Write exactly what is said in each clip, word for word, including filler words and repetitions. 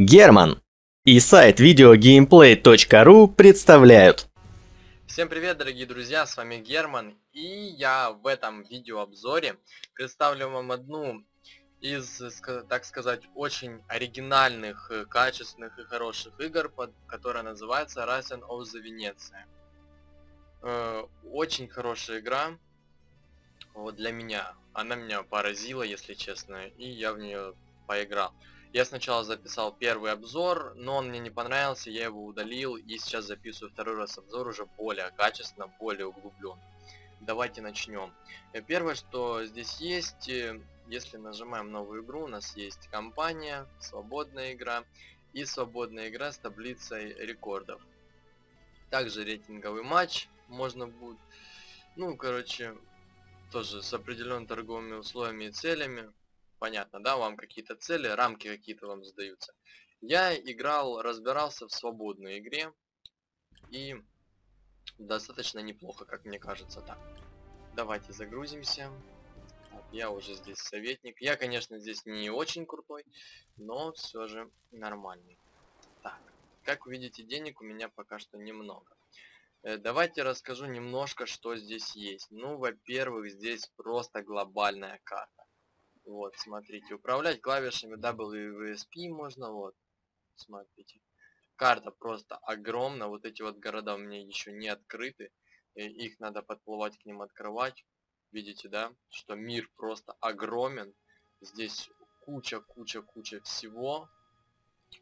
Герман и сайт видео геймплей точка ру представляют. Всем привет, дорогие друзья, с вами Герман, и я в этом видеообзоре представлю вам одну из, так сказать, очень оригинальных, качественных и хороших игр, которая называется Rise of Venice. Очень хорошая игра, вот, для меня. Она меня поразила, если честно, и я в нее поиграл. Я сначала записал первый обзор, но он мне не понравился, я его удалил, и сейчас записываю второй раз обзор уже более качественно, более углубленно. Давайте начнем. Первое, что здесь есть, если нажимаем новую игру, у нас есть компания, свободная игра и свободная игра с таблицей рекордов. Также рейтинговый матч можно будет, ну, короче, тоже с определенными торговыми условиями и целями. Понятно, да, вам какие-то цели, рамки какие-то вам задаются. Я играл, разбирался в свободной игре. И достаточно неплохо, как мне кажется, так. Давайте загрузимся. Так, я уже здесь советник. Я, конечно, здесь не очень крутой, но все же нормальный. Так, как вы видите, денег у меня пока что немного. Давайте расскажу немножко, что здесь есть. Ну, во-первых, здесь просто глобальная карта. Вот, смотрите, управлять клавишами дабл ю ви эс пи можно, вот, смотрите. Карта просто огромна, вот эти вот города у меня еще не открыты, и их надо подплывать к ним, открывать. Видите, да, что мир просто огромен, здесь куча-куча-куча всего.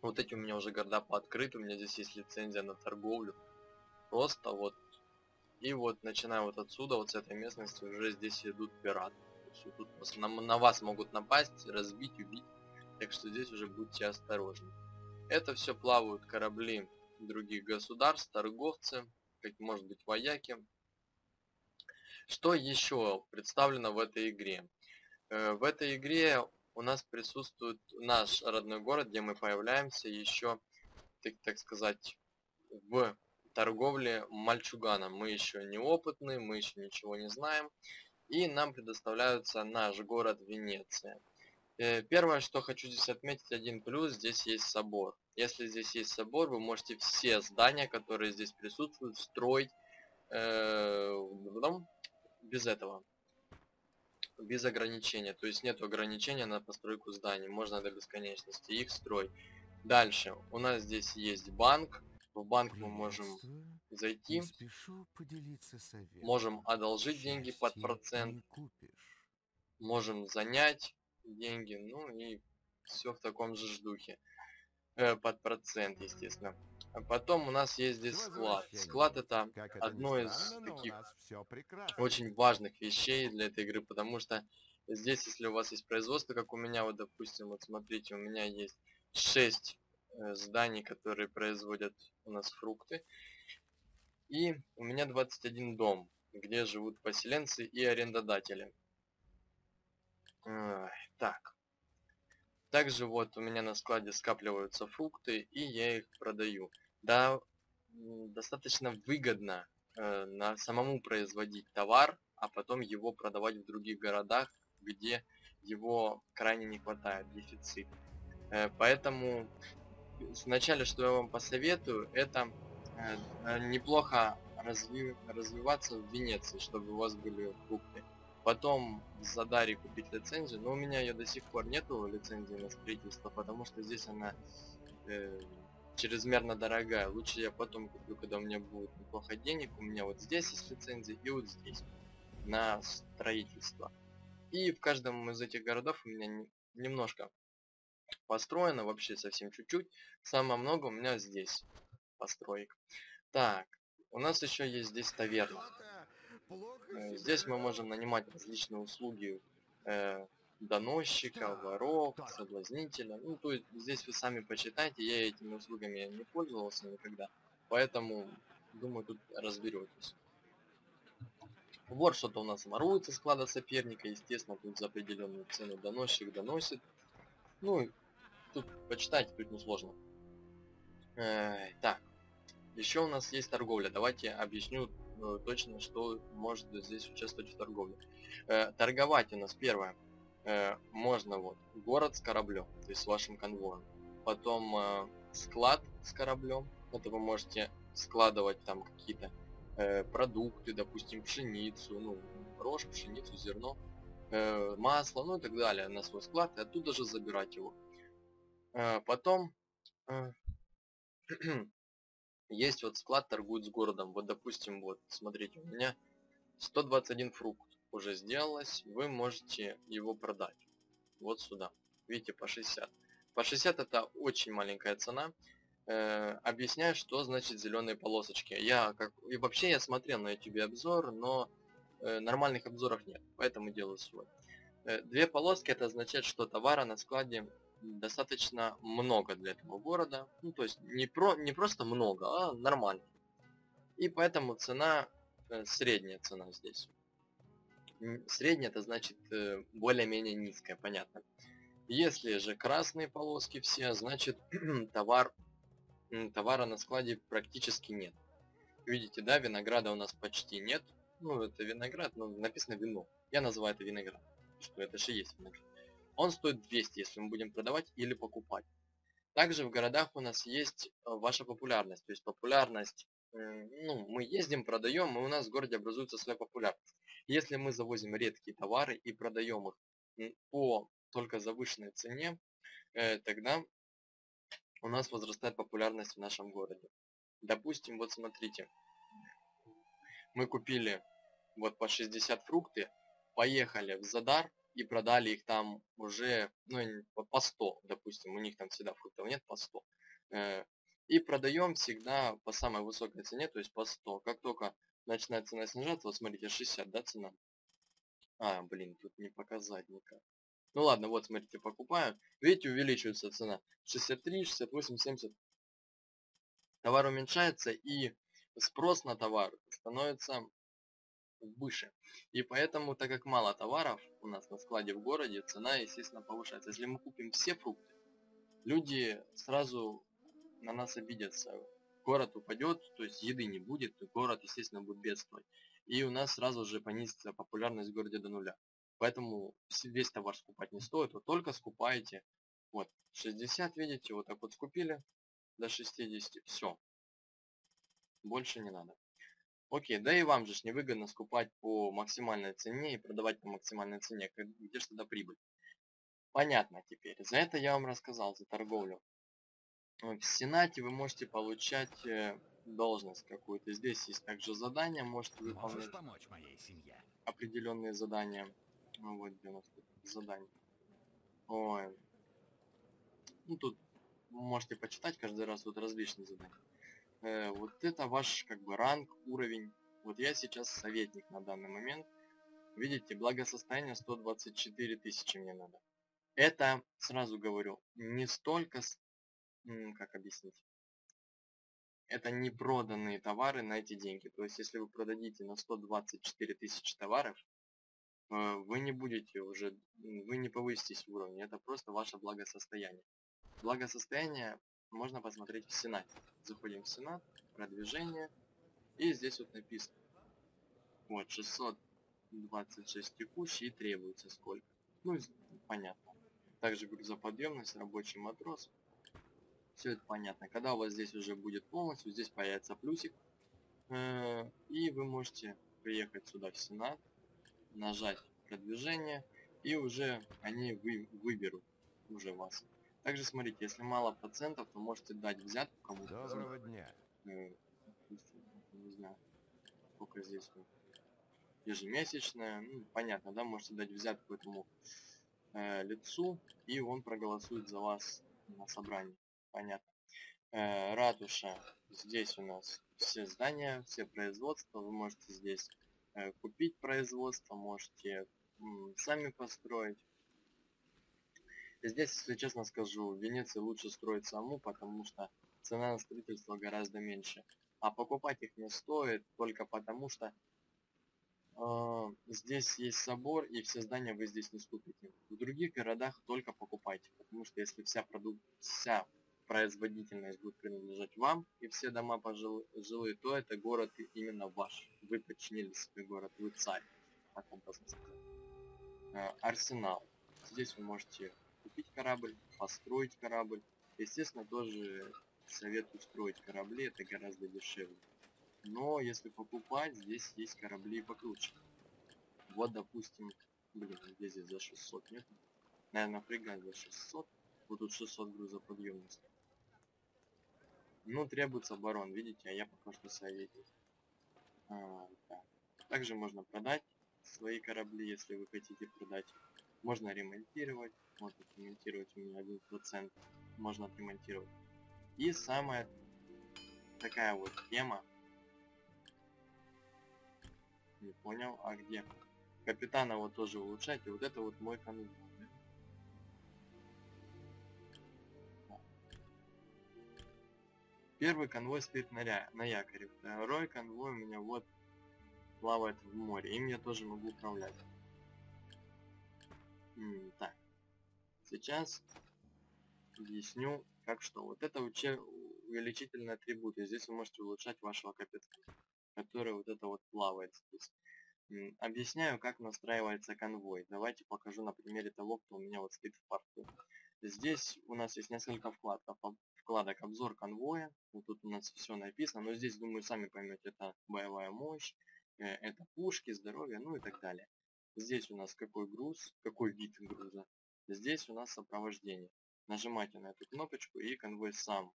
Вот эти у меня уже города пооткрыты, у меня здесь есть лицензия на торговлю. Просто вот, и вот, начиная вот отсюда, вот с этой местности, уже здесь идут пираты. Тут на, на вас могут напасть, разбить, убить. Так что здесь уже будьте осторожны. Это все плавают корабли других государств, торговцы, как, может быть, вояки. Что еще представлено в этой игре? Э, в этой игре у нас присутствует наш родной город, где мы появляемся еще, так, так сказать, в торговле мальчуганом. Мы еще неопытны, мы еще ничего не знаем. И нам предоставляются наш город Венеция. Первое, что хочу здесь отметить, один плюс, здесь есть собор. Если здесь есть собор, вы можете все здания, которые здесь присутствуют, строить э, без этого, без ограничения. То есть нет ограничения на постройку зданий, можно до бесконечности их строить. Дальше, у нас здесь есть банк. В банк мы можем зайти, можем одолжить деньги под процент, можем занять деньги, ну и все в таком же духе, под процент, естественно. Потом у нас есть здесь склад. Склад — это одно из таких очень важных вещей для этой игры, потому что здесь, если у вас есть производство, как у меня, вот, допустим, вот смотрите, у меня есть шесть зданий, которые производят у нас фрукты. И у меня двадцать один дом, где живут поселенцы и арендодатели. Так. Также вот у меня на складе скапливаются фрукты, и я их продаю. Да, достаточно выгодно э, на самому производить товар, а потом его продавать в других городах, где его крайне не хватает, дефицит. Э, поэтому... Вначале, что я вам посоветую, это э, неплохо разви развиваться в Венеции, чтобы у вас были фрукты. Потом за дари купить лицензию, но у меня ее до сих пор нету, лицензии на строительство, потому что здесь она э, чрезмерно дорогая. Лучше я потом куплю, когда у меня будет неплохо денег. У меня вот здесь есть лицензия и вот здесь на строительство. И в каждом из этих городов у меня не немножко... построено, вообще совсем чуть-чуть. Самое много у меня здесь построек. Так, у нас еще есть здесь таверна. Здесь мы можем нанимать различные услуги э, доносчика, воров, соблазнителя. Ну, то есть здесь вы сами почитайте, я этими услугами не пользовался никогда, поэтому, думаю, тут разберетесь. Вот что-то у нас воруется со склада соперника, естественно, тут за определенную цену доносчик доносит. Ну, тут почитайте, тут несложно. Э, так, еще у нас есть торговля. Давайте объясню э, точно, что может здесь участвовать в торговле. Э, торговать у нас первое. Э, можно вот город с кораблем, то есть с вашим конвоем. потом э, склад с кораблем. Это вы можете складывать там какие-то э, продукты, допустим, пшеницу, ну, рожь, пшеницу, зерно, э, масло, ну и так далее на свой склад, и оттуда же забирать его. Э, потом э, есть вот склад торгует с городом. Вот, допустим, вот, смотрите, у меня сто двадцать один фрукт уже сделалось, вы можете его продать. Вот сюда. Видите, по шестьдесят. По шестьдесят это очень маленькая цена. Э, объясняю, что значит зеленые полосочки. Я как и вообще я смотрел на YouTube обзор, но э, нормальных обзоров нет, поэтому делаю свой. Э, две полоски это означает, что товара на складе достаточно много для этого города. Ну, то есть не, про, не просто много, а нормально. И поэтому цена, э, средняя цена здесь. Средняя это значит э, более-менее низкая, понятно. Если же красные полоски все, значит товар, товара на складе практически нет. Видите, да, винограда у нас почти нет. Ну, это виноград, но написано вино. Я называю это виноград, что это же есть виноград. Он стоит двести, если мы будем продавать или покупать. Также в городах у нас есть ваша популярность. То есть популярность, ну, мы ездим, продаем, и у нас в городе образуется своя популярность. Если мы завозим редкие товары и продаем их по... только завышенной цене, э, тогда у нас возрастает популярность в нашем городе. Допустим, вот смотрите, мы купили вот по шестьдесят фрукты, поехали в Задар и продали их там уже, ну, по сто, допустим, у них там всегда фруктов нет, по сто. Э, и продаем всегда по самой высокой цене, то есть по сто. Как только начинает цена снижаться, вот смотрите, шестьдесят, да, цена? А, блин, тут не показать никак. Ну ладно, вот смотрите, покупаю. Видите, увеличивается цена. шестьдесят три, шестьдесят восемь, семьдесят. Товар уменьшается, и спрос на товар становится выше. И поэтому, так как мало товаров у нас на складе в городе, цена, естественно, повышается. Если мы купим все фрукты, люди сразу на нас обидятся. Город упадет, то есть еды не будет, город, естественно, будет бедствовать. И у нас сразу же понизится популярность в городе до нуля. Поэтому весь товар скупать не стоит, вы только скупаете. Вот, шестьдесят, видите, вот так вот скупили до шестидесяти, все. Больше не надо. Окей, да и вам же ж невыгодно скупать по максимальной цене и продавать по максимальной цене. Где же тогда прибыль? Понятно теперь. За это я вам рассказал, за торговлю. В Сенате вы можете получать должность какую-то. Здесь есть также задание, можете выполнять определенные задания. Ну вот девяносто заданий. Ой. Ну тут можете почитать каждый раз вот различные задания. Э, вот это ваш как бы ранг, уровень. Вот я сейчас советник на данный момент. Видите, благосостояние сто двадцать четыре тысячи мне надо. Это, сразу говорю, не столько... Как объяснить? Это не проданные товары на эти деньги. То есть если вы продадите на сто двадцать четыре тысячи товаров, вы не будете уже, вы не повыситесь в уровне, это просто ваше благосостояние. Благосостояние можно посмотреть в Сенате. Заходим в Сенат, продвижение, и здесь вот написано. Вот, шестьсот двадцать шесть текущий, и требуется сколько. Ну, понятно. Также грузоподъемность, рабочий матрос. Все это понятно. Когда у вас здесь уже будет полностью, здесь появится плюсик. И вы можете приехать сюда в Сенат, нажать продвижение, и уже они вы, выберут уже вас. Также смотрите, если мало процентов, то можете дать взятку кому-то. Доброго дня. Э, не знаю, сколько здесь ежемесячная. Ну, понятно, да, можете дать взятку этому э, лицу, и он проголосует за вас на собрании. Понятно. Э, ратуша. Здесь у нас все здания, все производства. Вы можете здесь купить производство, можете сами построить. Здесь, если честно скажу, в Венеции лучше строить саму, потому что цена на строительство гораздо меньше. А покупать их не стоит только потому, что э, здесь есть собор, и все здания вы здесь не скупите. В других городах только покупайте, потому что если вся, продукт, вся производительность будет принадлежать вам, и все дома пожилые, то это город именно ваш. Вы подчинили себе город, вы царь. Так образно сказать. Арсенал. Здесь вы можете купить корабль, построить корабль, Естественно, тоже советую строить корабли, это гораздо дешевле. Но если покупать, здесь есть корабли покруче. Вот, допустим, блин, где здесь за шестьсот, нет? Наверное, фрегат за шестьсот. Вот тут шестьсот грузоподъемности. Ну, требуется барон, видите, а я пока что советник. А, да. Также можно продать свои корабли, если вы хотите продать. Можно ремонтировать, можно ремонтировать у меня один процент, можно отремонтировать. И самая такая вот тема. Не понял, а где? Капитана вот тоже улучшать, и вот это вот мой конвой. Первый конвой стоит на, ря... на якоре, второй конвой у меня вот плавает в море, им я тоже могу управлять. М так, сейчас объясню, как что. Вот это уче... увеличительные атрибуты, здесь вы можете улучшать вашего капитана, который вот это вот плавает здесь. М объясняю, как настраивается конвой. Давайте покажу на примере того, кто у меня вот стоит в порту. Здесь у нас есть несколько вкладок. Вкладок обзор конвоя, вот тут у нас все написано, но здесь, думаю, сами поймете, это боевая мощь, это пушки, здоровье, ну и так далее. Здесь у нас какой груз, какой вид груза, здесь у нас сопровождение. Нажимайте на эту кнопочку, и конвой сам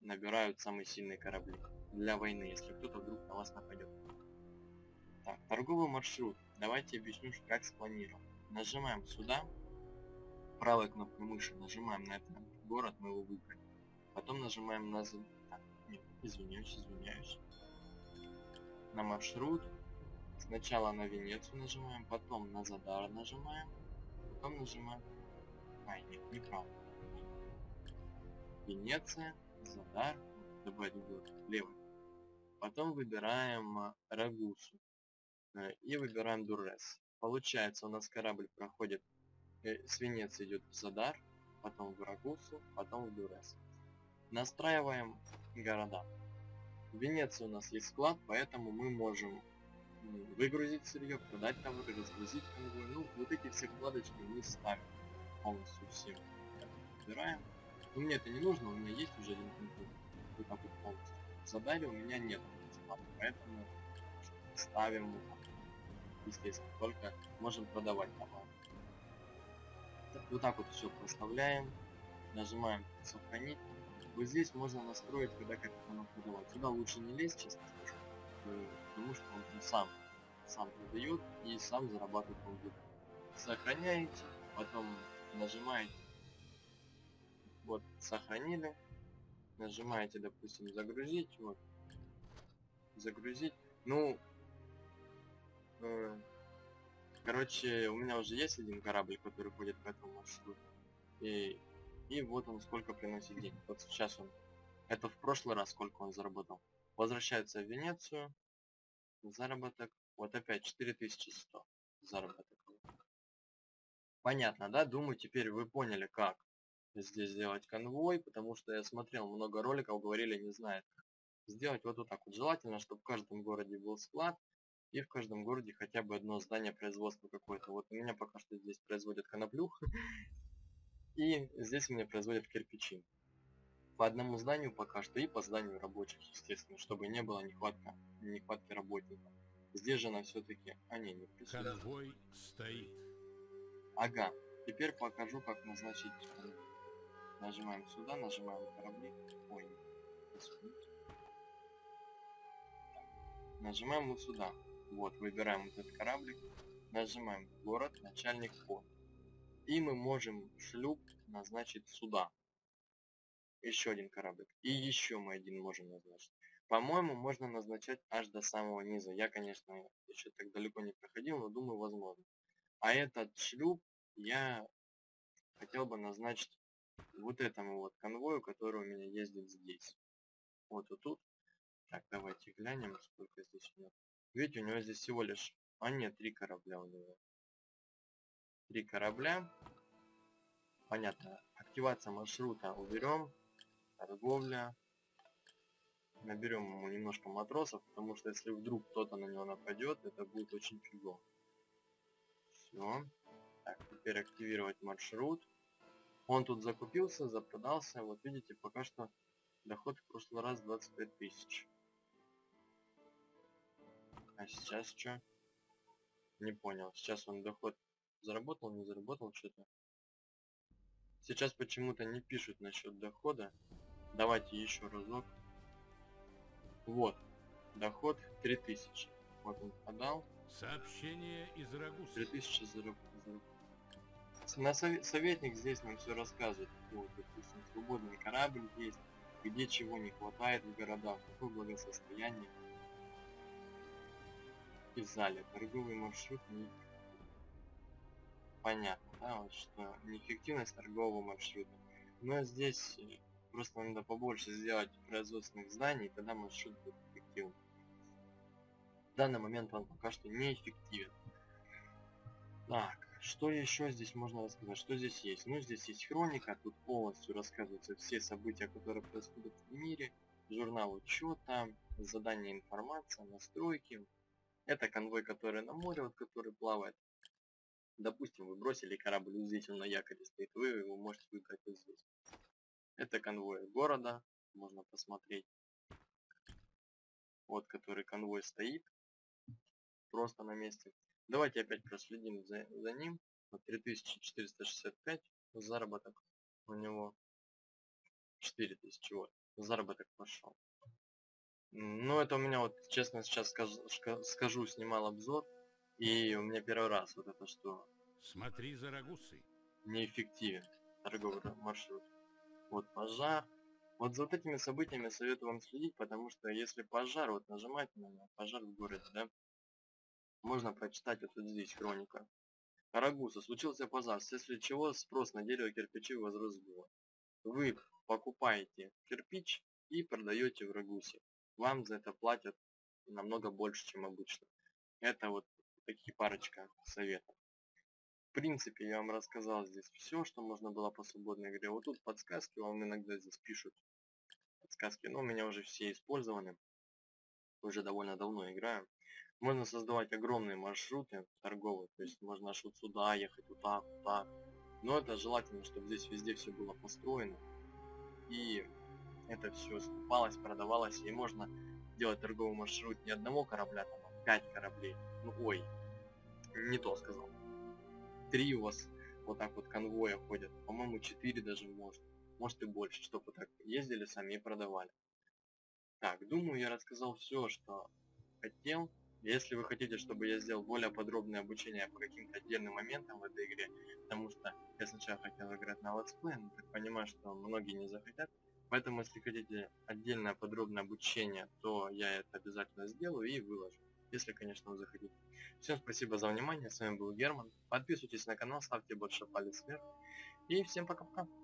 набирают самые сильные корабли для войны, если кто-то вдруг на вас нападет. Так, торговый маршрут, давайте объясню, как спланировать. Нажимаем сюда, правой кнопкой мыши нажимаем на это город, мы его выбрали. Потом нажимаем на... Так, нет, извиняюсь, извиняюсь. На маршрут. Сначала на Венецию нажимаем, потом на Задар нажимаем, потом нажимаем... А, нет, неправильно. Венеция, Задар, добавить город, левый. Потом выбираем Рагусу. И выбираем Дуррес. Получается, у нас корабль проходит... С Венеции идет в Задар, потом в Рагусу, потом в Дуррес. Настраиваем города. В Венеции у нас есть склад, поэтому мы можем выгрузить сырье, продать товары, разгрузить конвой. Ну, вот эти все вкладочки мы ставим полностью всем. Выбираем. Но мне это не нужно, у меня есть уже один компьютер. Вот так вот полностью. В Задаре у меня нет склада, поэтому ставим вот так. Естественно, только можем продавать товары. Вот так вот все проставляем, нажимаем сохранить. Вот здесь можно настроить, когда как оно продавать. Сюда лучше не лезть, честно скажу, потому что он сам сам продает и сам зарабатывает деньги. Сохраняете, потом нажимаете, вот сохранили, нажимаете, допустим, загрузить, вот загрузить. Ну, э короче, у меня уже есть один корабль, который ходит по этому маршруту. И, и вот он сколько приносит денег. Вот сейчас он... Это в прошлый раз, сколько он заработал. Возвращается в Венецию. Заработок. Вот опять четыре тысячи сто заработок. Понятно, да? Думаю, теперь вы поняли, как здесь сделать конвой. Потому что я смотрел много роликов, говорили, не знает, как сделать вот, вот так вот. Желательно, чтобы в каждом городе был склад. И в каждом городе хотя бы одно здание производства какое-то. Вот у меня пока что здесь производят коноплю. И здесь у меня производят кирпичи. По одному зданию пока что и по зданию рабочих, естественно, чтобы не было нехватка, нехватки работников. Здесь же она все-таки... А не, не присутствует. Конвой стоит. Ага. Теперь покажу, как назначить. Нажимаем сюда, нажимаем корабли. Ой, нажимаем вот сюда. Вот, выбираем вот этот кораблик, нажимаем город, начальник порт. И мы можем шлюп назначить сюда. Еще один кораблик. И еще мы один можем назначить. По-моему, можно назначать аж до самого низа. Я, конечно, еще так далеко не проходил, но думаю, возможно. А этот шлюп я хотел бы назначить вот этому вот конвою, который у меня ездит здесь. Вот, вот тут. Так, давайте глянем, сколько здесь у него. Видите, у него здесь всего лишь... А нет, три корабля у него. Три корабля. Понятно. Активация маршрута уберем. Торговля. Наберем ему немножко матросов, потому что если вдруг кто-то на него нападет, это будет очень фигово. Все. Так, теперь активировать маршрут. Он тут закупился, запродался. Вот видите, пока что доход в прошлый раз двадцать пять тысяч. А сейчас что? Не понял. Сейчас он доход заработал, не заработал что-то. Сейчас почему-то не пишут насчет дохода. Давайте еще разок. Вот. Доход три тысячи. Вот он подал. Сообщение из Рагуса. три тысячи заработал. На сов... советник здесь нам все рассказывает. Вот, допустим, свободный корабль есть, где чего не хватает в городах, какое благосостояние и зале. Торговый маршрут не... Понятно, да, вот что неэффективность торгового маршрута. Но здесь просто надо побольше сделать производственных зданий, тогда маршрут будет эффективен. В данный момент он пока что неэффективен. Так, что еще здесь можно рассказать? Что здесь есть? Ну, здесь есть хроника, тут полностью рассказываются все события, которые происходят в мире, журнал учета, задание информации, настройки. Это конвой, который на море, вот который плавает. Допустим, вы бросили корабль, вот здесь он на якоре стоит, вы его можете выбрать вот здесь. Это конвой города, можно посмотреть. Вот который конвой стоит, просто на месте. Давайте опять проследим за, за ним. Вот три тысячи четыреста шестьдесят пять заработок у него. четыре тысячи, вот, заработок пошел. Ну, это у меня, вот, честно, сейчас скажу, скажу, снимал обзор. И у меня первый раз вот это что... Смотри за Рагусой. Неэффективен торговый маршрут. Вот пожар. Вот за вот этими событиями советую вам следить, потому что если пожар, вот нажимать на пожар в городе, да, можно прочитать вот, вот здесь хроника. Рагуса. Случился пожар, вследствие чего спрос на дерево кирпичей возрос было. Вы покупаете кирпич и продаете в Рагусе. Вам за это платят намного больше, чем обычно. Это вот такие парочка советов. В принципе, я вам рассказал здесь все, что можно было по свободной игре. Вот тут подсказки вам иногда здесь пишут. Подсказки, но у меня уже все использованы. Уже довольно давно играю. Можно создавать огромные маршруты торговые. То есть можно аж вот сюда ехать, вот так, вот так. Но это желательно, чтобы здесь везде все было построено. И... это все скупалось, продавалось, и можно делать торговый маршрут не одного корабля, там, а пять кораблей. Ну ой, не то сказал. Три у вас вот так вот конвоя ходят, по-моему, четыре даже может, может и больше, чтобы вот так ездили сами и продавали. Так, думаю, я рассказал все, что хотел. Если вы хотите, чтобы я сделал более подробное обучение по каким-то отдельным моментам в этой игре, потому что я сначала хотел играть на летсплей, но так понимаю, что многие не захотят. Поэтому, если хотите отдельное подробное обучение, то я это обязательно сделаю и выложу, если, конечно, вы захотите. Всем спасибо за внимание, с вами был Герман. Подписывайтесь на канал, ставьте больше палец вверх. И всем пока-пока.